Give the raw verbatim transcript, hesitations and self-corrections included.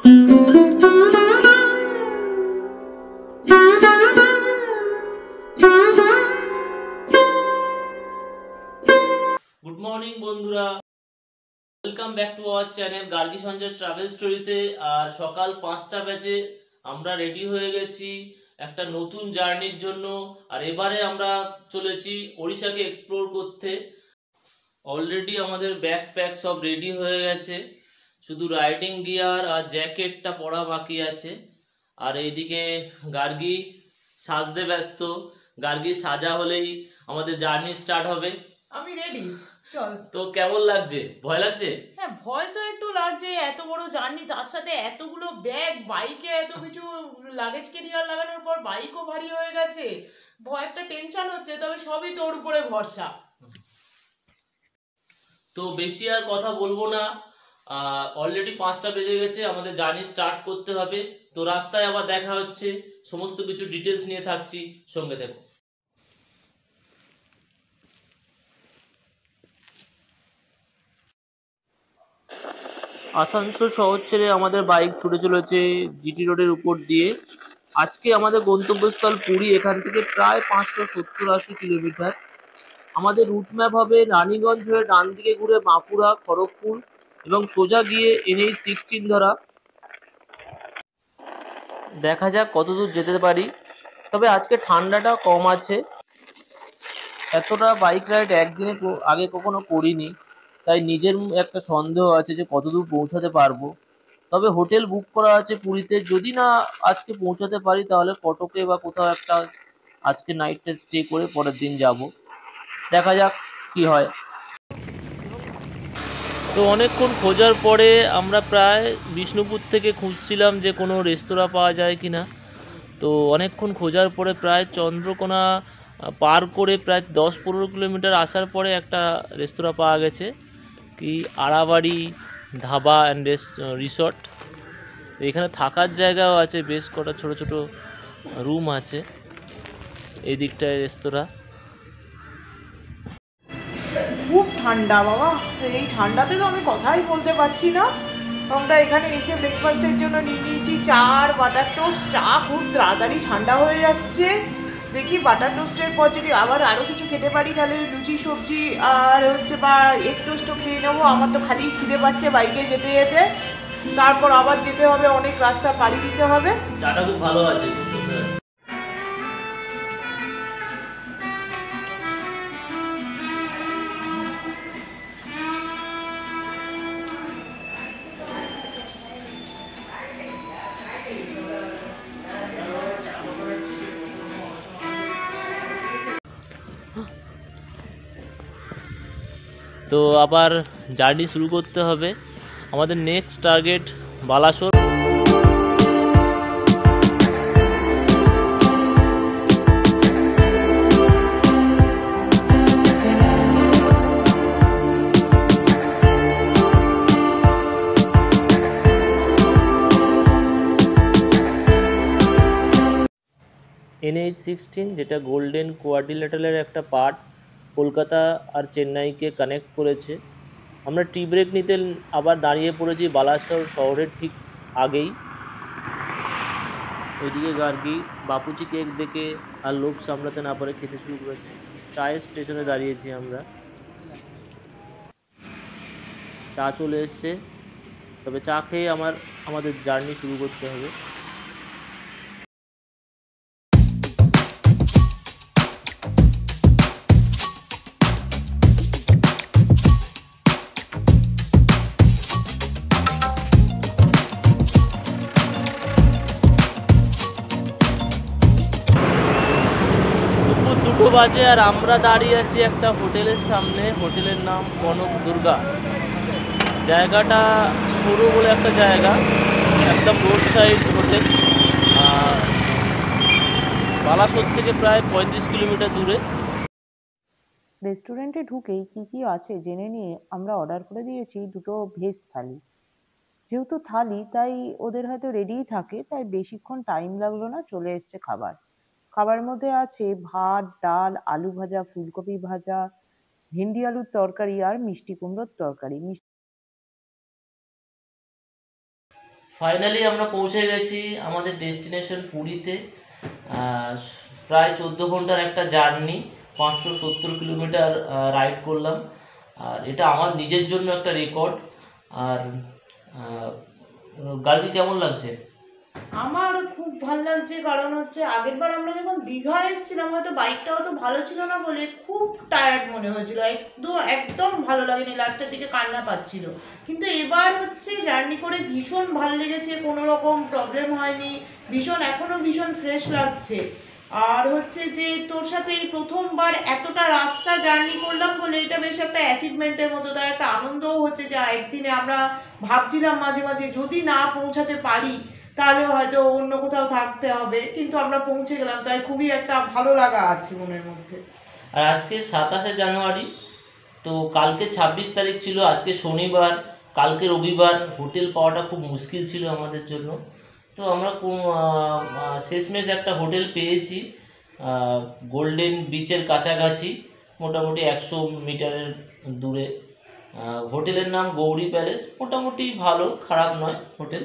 Good morning बंधुरा welcome back to our channel Gargi Sanjay travel स्टोरीते और सकाल पाँचटा बेजे आमरा रेडी हो गेছি একটা নতুন জার্নির জন্য আর এবারে আমরা চলেছি ওড়িশাকে এক্সপ্লোর করতে। অলরেডি আমাদের ব্যাকপ্যাক সব রেডি হয়ে গেছে, শুধু রাইডিং গিয়ার আর জ্যাকেটটা পরা বাকি আছে। আর এইদিকে গার্গি সাজতে ব্যস্ত, গার্গি সাজা হলেই আমাদের জার্নি স্টার্ট হবে। আমি রেডি, চল। তো কেমন লাগছে? ভয় লাগছে? হ্যাঁ, ভয় তো একটু লাগছে, এত বড় জার্নি, তার সাথে এতগুলো ব্যাগ, বাইকে এত কিছু লাগেজ ক্যারিয়ার লাগানোর পর বাইকও ভারী হয়ে গেছে, ভয় একটা টেনশন হচ্ছে, তবে সবই তোর উপরে ভরসা। তো বেশি আর কথা বলবো না, অলরেডি পাঁচটা বেজে গেছে, আমাদের জার্নি স্টার্ট করতে হবে। তো রাস্তায় আবার দেখা হচ্ছে, সমস্ত কিছু ডিটেলস নিয়ে থাকছি, সঙ্গে দেখো। আসানসোল শহর ছেড়ে আমাদের বাইক ছুটে চলেছে জিটি রোডের উপর দিয়ে। আজকে আমাদের গন্তব্যস্থল পুরী, এখান থেকে প্রায় পাঁচশো সত্তর আশি কিলোমিটার। আমাদের রুট ম্যাপ হবে রানীগঞ্জ হয়ে ডান দিকে ঘুরে বাঁকুড়া, খড়গপুর এবং সোজা গিয়ে এন এইচ সিক্সটিন ধরা। দেখা যাক কতদূর যেতে পারি, তবে আজকে ঠান্ডাটা কম আছে, এতটা বাইক রাইড একদিনে আগে কখনো করিনি, তাই নিজের একটা সন্দেহ আছে যে কতদূর পৌঁছাতে পারবো। তবে হোটেল বুক করা আছে পুরীতে, যদি না আজকে পৌঁছাতে পারি তাহলে কটকে বা কোথাও একটা আজকে নাইটটা স্টে করে পরের দিন যাব, দেখা যাক কি হয়। তো অনেকক্ষণ খোঁজার পরে আমরা প্রায় বিষ্ণুপুর থেকে খুঁজছিলাম যে কোনো রেস্তোরাঁ পাওয়া যায় কি না। তো অনেকক্ষণ খোঁজার পরে প্রায় চন্দ্রকোনা পার করে প্রায় দশ পনেরো কিলোমিটার আসার পরে একটা রেস্তোরাঁ পাওয়া গেছে, কি আড়াবাড়ি ধাবা অ্যান্ড রিসর্ট। এখানে থাকার জায়গাও আছে, বেশ কটা ছোটো ছোটো রুম আছে। এই দিকটায় রেস্তোরাঁ। খুব ঠান্ডা বাবা, এই ঠান্ডাতে তো আমি কথাই বলতে পারছি না। আমরা এখানে এসে ব্রেকফাস্টের জন্য নিয়ে নিয়েছি চা আর বাটার টোস্ট। চা খুব তাড়াতাড়ি ঠান্ডা হয়ে যাচ্ছে, দেখি বাটার টোস্টের পর যদি আবার আরও কিছু খেতে পারি তাহলে লুচি সবজি আর হচ্ছে বা এগ টোস্টও খেয়ে নেবো। আমার তো খালি খিদে পাচ্ছে বাইকে যেতে যেতে, তারপর আবার যেতে হবে, অনেক রাস্তা পাড়ি দিতে হবে। চাটা খুব ভালো আছে, খুব সুন্দর আছে। তো আবার জার্নি শুরু করতে হবে। আমাদের next target Balasore. N H sixteen যেটা গোল্ডেন কোয়াড্রিলেটারালের একটা পার্ট, কলকাতা আর চেন্নাইকে কানেক্ট করেছে। আমরা টি ব্রেক নিতে আবার দাঁড়িয়ে পড়েছি বালাসোর শহরের ঠিক আগেই। এদিকে গার্গি বাপুচি কেক দেখে আর লোভ সামলাতে না পারে খেতে শুরু করেছে। চায়ের স্টেশনে দাঁড়িয়েছি আমরা, চা চলে এসছে, তবে চা খেয়ে আমার আমাদের জার্নি শুরু করতে হবে। বাজে আর আমরা দাঁড়িয়ে আছি একটা হোটেলের সামনে, হোটেলের নাম কনক দুর্গা। জায়গাটা সরু বলে একটা জায়গা, একদম রোড সাইড হোটেল, বালাসোর থেকে প্রায় পঁয়ত্রিশ কিলোমিটার দূরে। রেস্টুরেন্টে ঢুকেই কি কি আছে জেনে নিয়ে আমরা অর্ডার করে দিয়েছি দুটো ভেজ থালি। যেহেতু থালি তাই ওদের হয়তো রেডিই থাকে, তাই বেশিক্ষণ টাইম লাগলো না, চলে এসছে খাবার। খাবারের মধ্যে আছে ভাত, ডাল, আলু ভাজা, ফুলকপি ভাজা, ভেন্ডি আলুর তরকারি আর মিষ্টি কুমড়োর তরকারি। फाइनली आमरा पहुँचे गेছি আমাদের डेस्टिनेशन পুরীতে। प्राय चौदह घंटार एक जार्नी पाँचशो सत्तर किलोमीटर राइड करलाम। এটা আমার নিজের জন্য একটা রেকর্ড। আর গাড়ি কেমন লাগছে? আমার খুব ভালো লাগছে, কারণ হচ্ছে আগেরবার আমরা যখন দীঘা এসেছিলাম হয়তো বাইকটাও তো ভালো ছিল না বলে খুব টায়ার্ড মনে হয়েছিল, একদম একদম ভালো লাগেনি, লাস্টের দিকে কান্না পাচ্ছিল। কিন্তু এবার হচ্ছে জার্নি করে ভীষণ ভালো লেগেছে, কোনো রকম প্রবলেম হয়নি, ভীষণ এখনও ভীষণ ফ্রেশ লাগছে। আর হচ্ছে যে তোর সাথে এই প্রথমবার এতটা রাস্তা জার্নি করলাম বলে এটা বেশ একটা অ্যাচিভমেন্টের মতো, তার একটা আনন্দও হচ্ছে যে একদিনে আমরা ভাবছিলাম মাঝে মাঝে যদি না পৌঁছাতে পারি তাহলে হয়তো অন্য কোথাও থাকতে হবে, কিন্তু আমরা পৌঁছে গেলাম, তাই খুবই একটা ভালো লাগা আছে মনের মধ্যে। আর আজকে সাতাশে জানুয়ারি, তো কালকে ছাব্বিশ তারিখ ছিল, আজকে শনিবার, কালকে রবিবার, হোটেল পাওয়াটা খুব মুশকিল ছিল আমাদের জন্য। তো আমরা শেষমেশ একটা হোটেল পেয়েছি গোল্ডেন বিচের কাছাকাছি, মোটামুটি একশো মিটারের দূরে। হোটেলের নাম গৌরী প্যালেস, মোটামুটি ভালো, খারাপ নয় হোটেল।